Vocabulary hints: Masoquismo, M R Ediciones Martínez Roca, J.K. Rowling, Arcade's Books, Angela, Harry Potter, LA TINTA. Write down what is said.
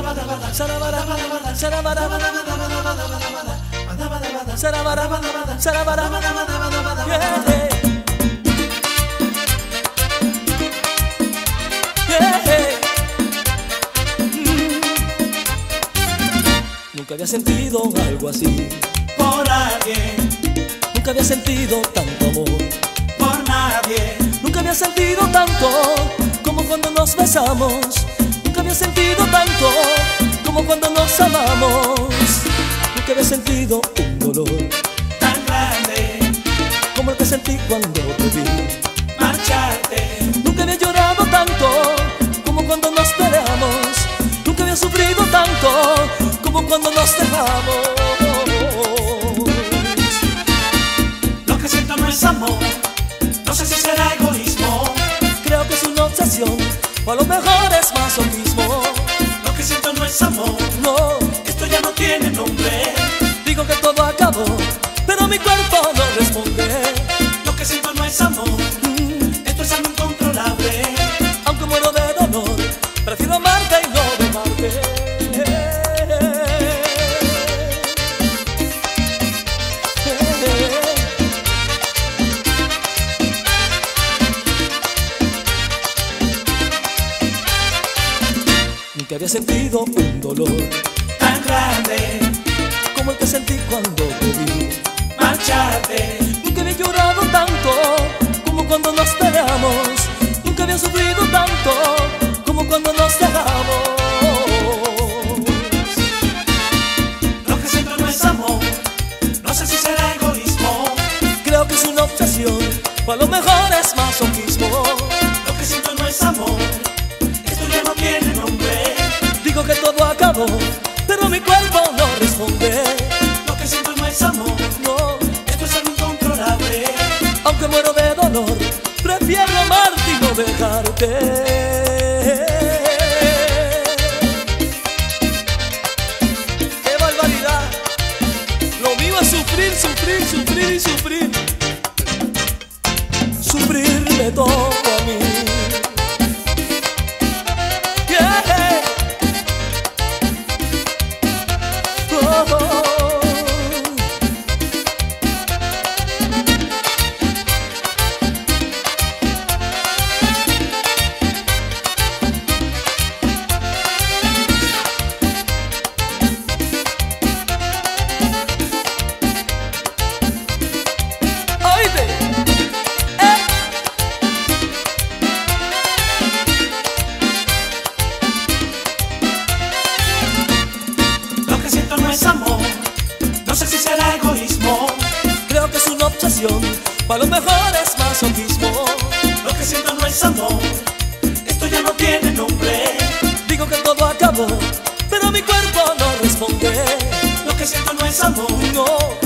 Yeah. Nunca había sentido algo así por alguien. Nunca había sentido tanto amor por nadie. Nunca había sentido tanto como cuando nos besamos. Nunca había sentido tanto como cuando nos amamos. Nunca había sentido un dolor tan grande como el que sentí cuando te vi marcharte. Nunca había llorado tanto como cuando nos peleamos. Nunca había sufrido tanto como cuando nos dejamos. Lo que siento no es amor, no sé si será egoísmo. Creo que es una obsesión, o a lo mejor es masoquismo. Lo que siento no es amor, no, esto ya no tiene nombre. Digo que todo acabó, pero mi cuerpo no responde. Lo que siento no es amor, esto es algo incontrolable. Aunque muero de dolor, prefiero amarte y no dejarte. Nunca había sentido un dolor tan grande como el que sentí cuando te vi marcharte. Nunca había llorado tanto como cuando nos peleamos. Nunca había sufrido tanto como cuando nos dejamos. Lo que siento no es amor, no sé si será egoísmo. Creo que es una obsesión, o a lo mejor es masoquismo. Lo que siento no es amor, esto ya no tiene nombre. Digo que todo acabó, pero mi cuerpo no responde. Lo que siento no es amor, no, esto es algo incontrolable. Aunque muero de dolor, prefiero amarte y no dejarte. ¡Qué barbaridad! Lo mío es sufrir, sufrir, sufrir y sufrir. Sufrirme todo a mí. A lo mejor es masoquismo. Lo que siento no es amor, esto ya no tiene nombre. Digo que todo acabó, pero mi cuerpo no responde. Lo que siento no es amor, no.